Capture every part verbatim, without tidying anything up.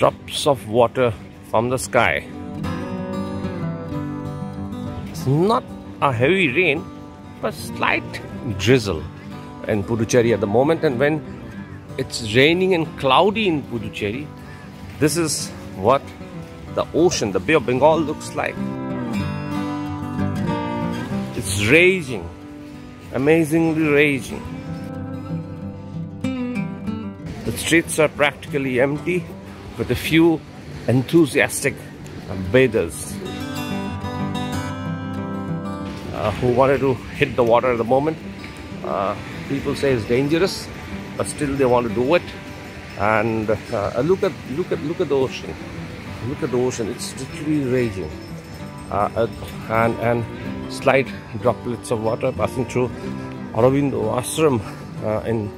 drops of water from the sky. It's not a heavy rain, but slight drizzle in Puducherry at the moment. And when it's raining and cloudy in Puducherry, this is what the ocean, the Bay of Bengal, looks like. It's raging, amazingly raging. The streets are practically empty with a few enthusiastic bathers uh, who wanted to hit the water at the moment. Uh, people say it's dangerous, but still they want to do it. And uh, look at look at look at the ocean. Look at the ocean. It's literally raging, uh, and and slight droplets of water passing through Aurobindo Ashram uh, in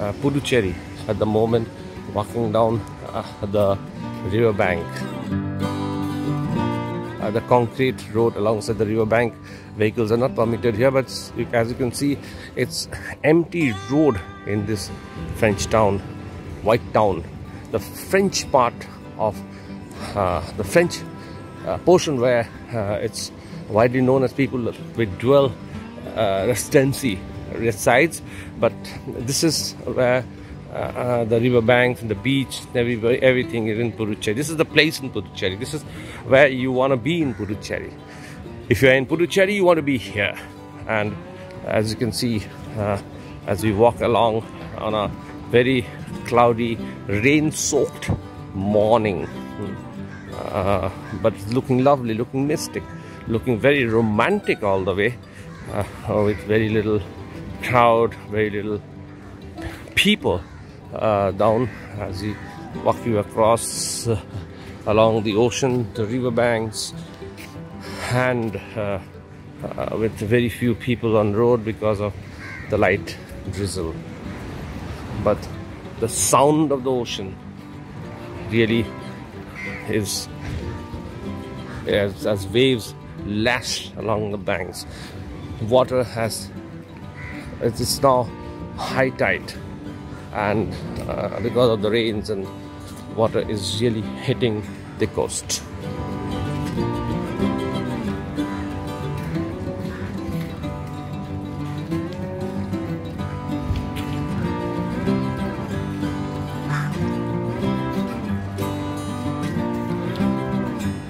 uh, Puducherry at the moment, walking down uh, the river bank. Uh, the concrete road alongside the river bank. Vehicles are not permitted here, but as you can see, it's empty road in this French town, white town. The French part of Uh, the French uh, portion where uh, it's widely known as people with dual uh, residency resides, but this is where uh, uh, the river banks and the beach, everybody, everything is in Puducherry. This is the place in Puducherry. This is where you want to be in Puducherry. If you are in Puducherry, you want to be here. And as you can see, uh, as we walk along on a very cloudy, rain-soaked morning. Uh, but looking lovely, looking mystic, looking very romantic all the way, uh, with very little crowd, very little people uh, down as you walk you across uh, along the ocean, the river banks, and uh, uh, with very few people on road because of the light drizzle. But the sound of the ocean really is as, as waves lash along the banks. Water has, it is now high tide, and uh, because of the rains, and water is really hitting the coast.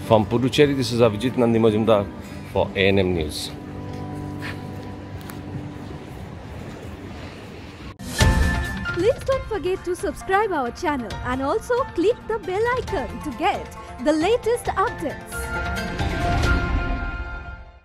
From Puducherry, this is Avijit Nandi Majumdar for A N M News. Please don't forget to subscribe our channel and also click the bell icon to get the latest updates.